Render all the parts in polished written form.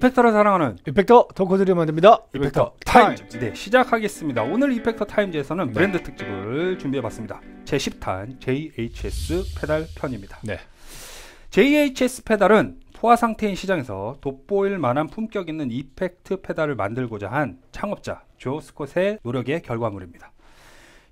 이펙터를 사랑하는 이펙터 덕후들이 만듭니다. 이펙터 타임즈. 네, 시작하겠습니다. 오늘 이펙터 타임즈에서는 네. 브랜드 특집을 준비해봤습니다. 제10탄 JHS 페달 편입니다. 네. JHS 페달은 포화 상태인 시장에서 돋보일 만한 품격 있는 이펙트 페달을 만들고자 한 창업자 조 스콧의 노력의 결과물입니다.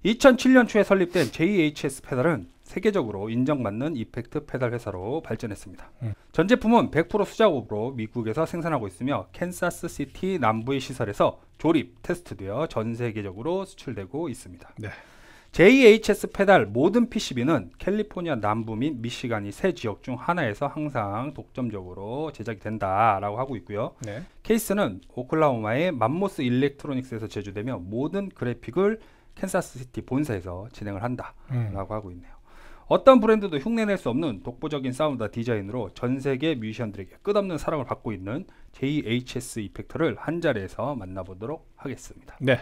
2007년 초에 설립된 JHS 페달은 세계적으로 인정받는 이펙트 페달 회사로 발전했습니다. 전 제품은 100% 수작업으로 미국에서 생산하고 있으며 캔사스 시티 남부의 시설에서 조립, 테스트되어 전 세계적으로 수출되고 있습니다. 네. JHS 페달 모든 PCB는 캘리포니아 남부 및 미시간이 세 지역 중 하나에서 항상 독점적으로 제작이 된다라고 하고 있고요. 네. 케이스는 오클라호마의 맘모스 일렉트로닉스에서 제조되며 모든 그래픽을 캔사스시티 본사에서 진행을 한다라고 하고 있네요. 어떤 브랜드도 흉내낼 수 없는 독보적인 사운드와 디자인으로 전 세계 뮤지션들에게 끝없는 사랑을 받고 있는 JHS 이펙터를 한 자리에서 만나보도록 하겠습니다. 네.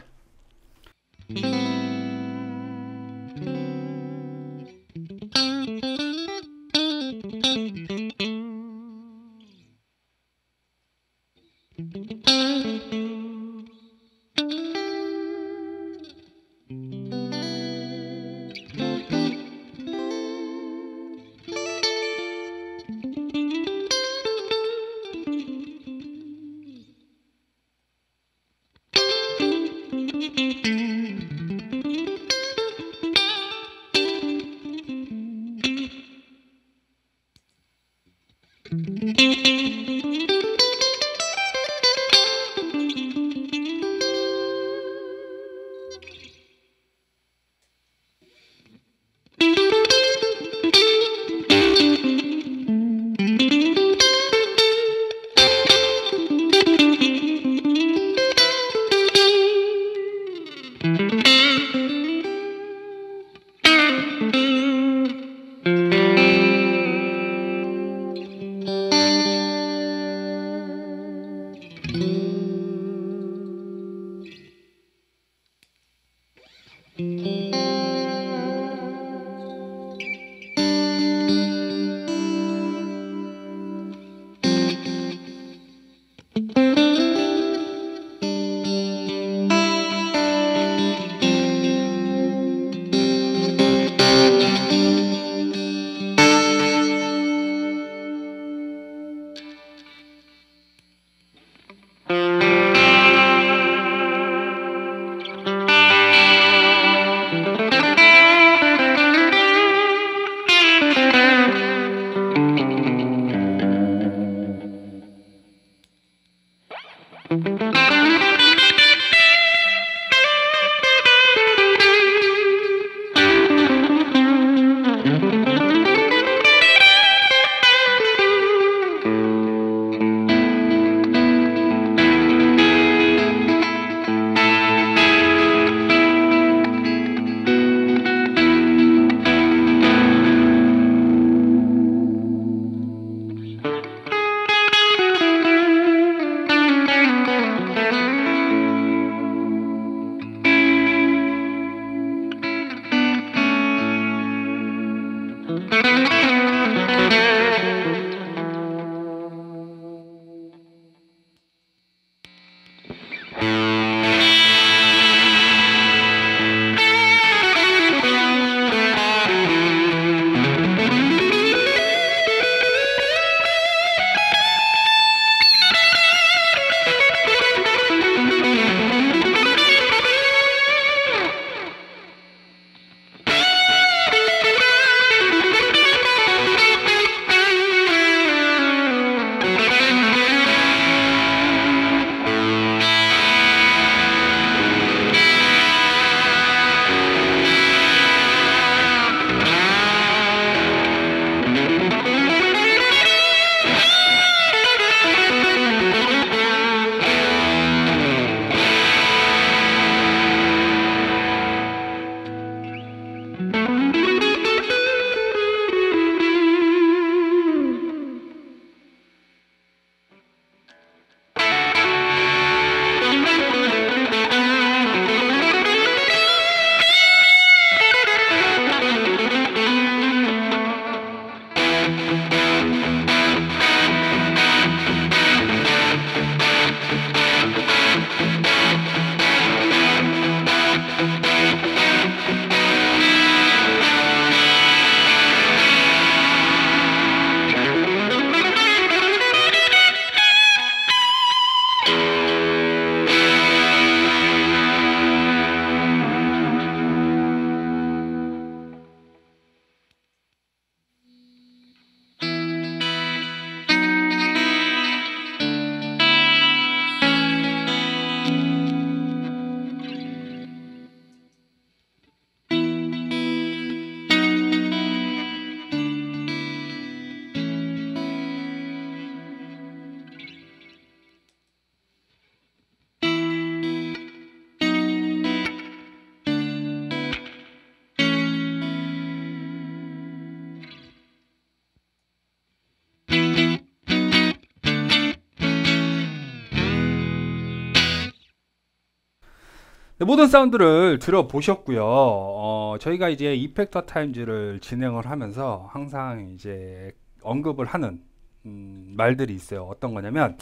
모든 사운드를 들어보셨고요. 저희가 이제 이펙터 타임즈를 진행을 하면서 항상 이제 언급을 하는 말들이 있어요. 어떤 거냐면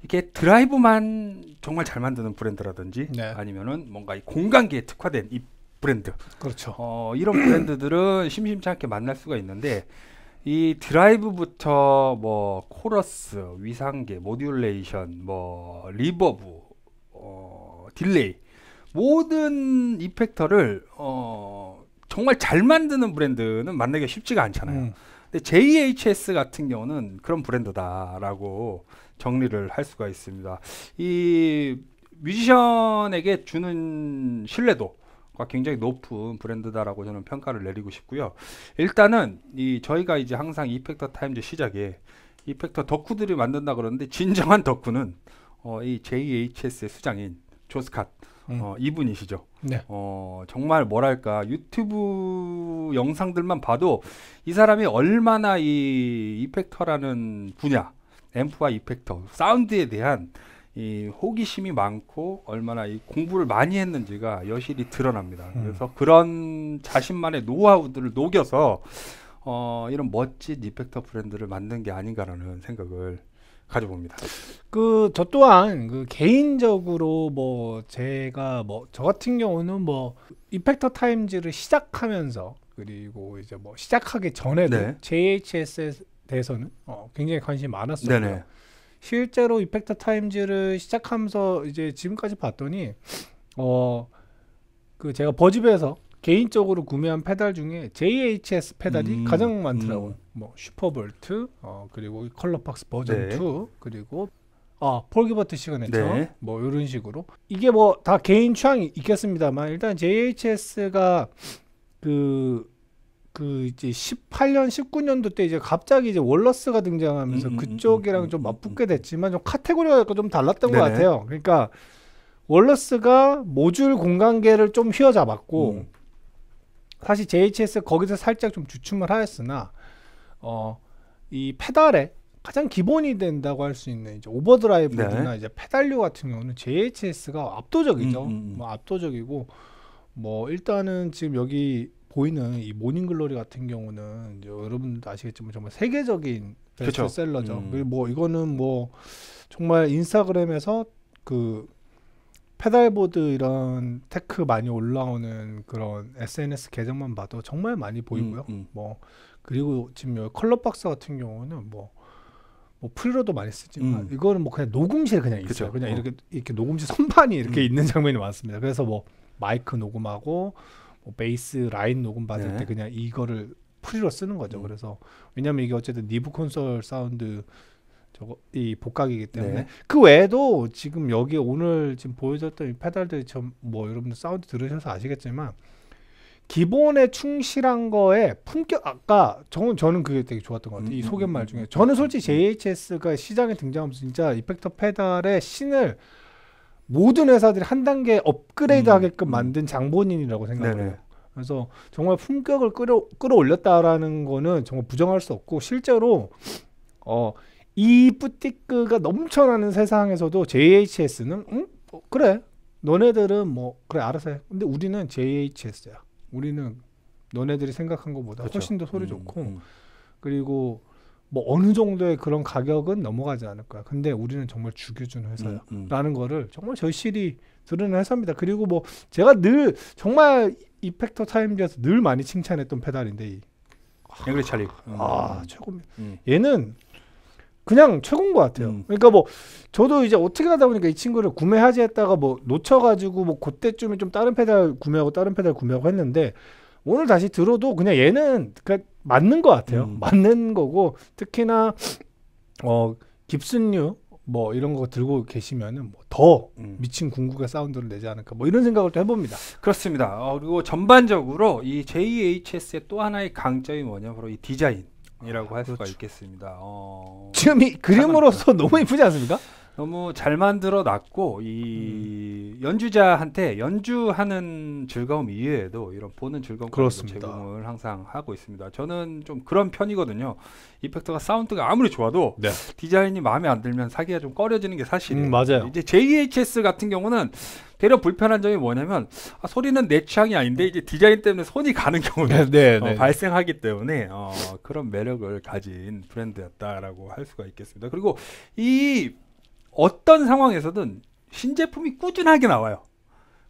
이렇게 드라이브만 정말 잘 만드는 브랜드라든지 네. 아니면은 뭔가 이 공간기에 특화된 이 브랜드. 그렇죠. 이런 브랜드들은 심심치 않게 만날 수가 있는데 이 드라이브부터 뭐 코러스, 위상계, 모듈레이션, 뭐 리버브, 딜레이 모든 이펙터를 정말 잘 만드는 브랜드는 만나기가 쉽지가 않잖아요. 근데 JHS 같은 경우는 그런 브랜드다라고 정리를 할 수가 있습니다. 이 뮤지션에게 주는 신뢰도가 굉장히 높은 브랜드다라고 저는 평가를 내리고 싶고요. 일단은 이 저희가 이제 항상 이펙터 타임즈 시작에 이펙터 덕후들이 만든다 그러는데 진정한 덕후는 이 JHS의 수장인 조 스콧 이분이시죠. 네. 정말 뭐랄까 유튜브 영상들만 봐도 이 사람이 얼마나 이 이펙터라는 분야 앰프와 이펙터 사운드에 대한 이 호기심이 많고 얼마나 이 공부를 많이 했는지가 여실히 드러납니다. 그래서 그런 자신만의 노하우들을 녹여서 이런 멋진 이펙터 브랜드를 만든 게 아닌가라는 생각을 가져봅니다. 저 또한 개인적으로 뭐 제가 저 같은 경우는 이펙터 타임즈를 시작하면서 그리고 이제 시작하기 전에도 네. JHS에 대해서는 굉장히 관심이 많았었고요. 네네. 실제로 이펙터 타임즈를 시작하면서 이제 지금까지 봤더니 제가 버즈비에서 개인적으로 구매한 페달 중에 JHS 페달이 가장 많더라고요. 슈퍼 볼트, 그리고 컬러 박스 버전 네. 2, 그리고 폴기버트 시그네처, 네. 이런 식으로 이게 다 개인 취향이 있겠습니다만 일단 JHS가 이제 18년, 19년도 때 이제 갑자기 이제 월러스가 등장하면서 그쪽이랑 좀 맞붙게 됐지만 좀 카테고리가 좀 달랐던 네네. 것 같아요. 그러니까 월러스가 모듈 공간계를 좀 휘어잡았고. 사실 JHS 거기서 살짝 좀 주춤을 하였으나 이 페달에 가장 기본이 된다고 할 수 있는 이제 오버드라이브나 네. 이제 페달류 같은 경우는 JHS가 압도적이죠. 압도적이고 일단은 지금 여기 보이는 이 모닝글로리 같은 경우는 이제 여러분도 아시겠지만 정말 세계적인 베스트셀러죠. 그리고 이거는 정말 인스타그램에서 페달보드 이런 테크 많이 올라오는 그런 SNS 계정만 봐도 정말 많이 보이고요. 그리고 지금 여기 컬러박스 같은 경우는 프리로도 많이 쓰지만 이거는 그냥 녹음실 그냥 있어요. 그쵸. 그냥 이렇게 녹음실 선반이 이렇게 있는 장면이 많습니다. 그래서 마이크 녹음하고 베이스 라인 녹음 받을 네. 때 그냥 이거를 프리로 쓰는 거죠. 그래서 왜냐면 이게 어쨌든 니브 콘솔 사운드 이 복각이기 때문에 네. 그 외에도 지금 여기 오늘 지금 보여줬던 이 페달들 여러분들 사운드 들으셔서 아시겠지만 기본에 충실한 거에 품격 아까 저는 그게 되게 좋았던 것 같아요. 이 소개말 중에 저는 솔직히 JHS가 시장에 등장하면서 진짜 이펙터 페달의 신을 모든 회사들이 한 단계 업그레이드 하게끔 만든 장본인이라고 생각을 해요. 그래서 정말 품격을 끌어올렸다라는 거는 정말 부정할 수 없고 실제로 이 뿌띠크가 넘쳐나는 세상에서도 JHS는 그래 너네들은 그래 알아서 해. 근데 우리는 JHS야. 우리는 너네들이 생각한 것보다 그렇죠. 훨씬 더 소리 좋고 그리고 어느 정도의 그런 가격은 넘어가지 않을 거야. 근데 우리는 정말 죽여주는 회사야 라는 거를 정말 절실히 들은 회사입니다. 그리고 제가 늘 정말 이펙터 타임즈에서 늘 많이 칭찬했던 페달인데 앵글리시 찰리 최고입니다. 얘는 그냥 최고인 것 같아요. 그러니까 저도 이제 어떻게 하다 보니까 이 친구를 구매하지 했다가 놓쳐가지고 그때쯤에 좀 다른 페달 구매하고 했는데 오늘 다시 들어도 그냥 얘는 맞는 것 같아요. 맞는 거고 특히나 깁슨류 이런 거 들고 계시면은 더 미친 궁극의 사운드를 내지 않을까 이런 생각을 또 해봅니다. 그렇습니다. 그리고 전반적으로 이 JHS의 또 하나의 강점이 뭐냐 바로 이 디자인. 이라고 할 수가 그렇죠. 있겠습니다. 지금 이 그림으로서 너무 이쁘지 않습니까? 너무 잘 만들어 놨고 이 연주자한테 연주하는 즐거움 이외에도 이런 보는 즐거움을 제공을 항상 하고 있습니다. 저는 좀 그런 편이거든요. 이펙터가 사운드가 아무리 좋아도 네. 디자인이 마음에 안 들면 사기가 좀 꺼려지는 게 사실이에요. 맞아요. 이제 JHS 같은 경우는 대략 불편한 점이 뭐냐면 아, 소리는 내 취향이 아닌데 이제 디자인 때문에 손이 가는 경우가 발생하기 때문에 그런 매력을 가진 브랜드였다라고 할 수가 있겠습니다. 그리고 이 어떤 상황에서든 신제품이 꾸준하게 나와요.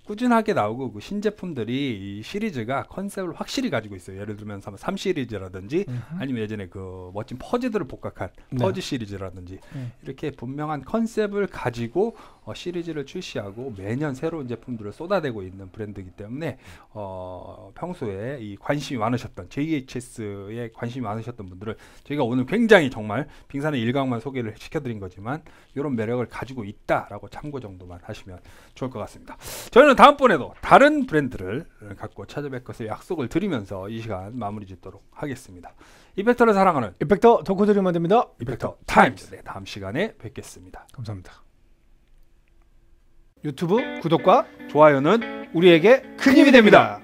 꾸준하게 나오고 그 신제품들이 이 시리즈가 컨셉을 확실히 가지고 있어요. 예를 들면 3시리즈라든지 아니면 예전에 그 멋진 퍼즈들을 복각한 퍼즈 시리즈라든지 이렇게 분명한 컨셉을 가지고 시리즈를 출시하고 매년 새로운 제품들을 쏟아내고 있는 브랜드이기 때문에 평소에 이 관심이 많으셨던 JHS에 관심이 많으셨던 분들을 저희가 오늘 굉장히 정말 빙산의 일각만 소개를 시켜드린 거지만 이런 매력을 가지고 있다라고 참고 정도만 하시면 좋을 것 같습니다. 저희는 다음번에도 다른 브랜드를 갖고 찾아뵐 것을 약속을 드리면서 이 시간 마무리 짓도록 하겠습니다. 이펙터를 사랑하는 이펙터 덕후들이 만듭니다. 이펙터 타임즈. 네, 다음 시간에 뵙겠습니다. 감사합니다. 유튜브 구독과 좋아요는 우리에게 큰 힘이 됩니다.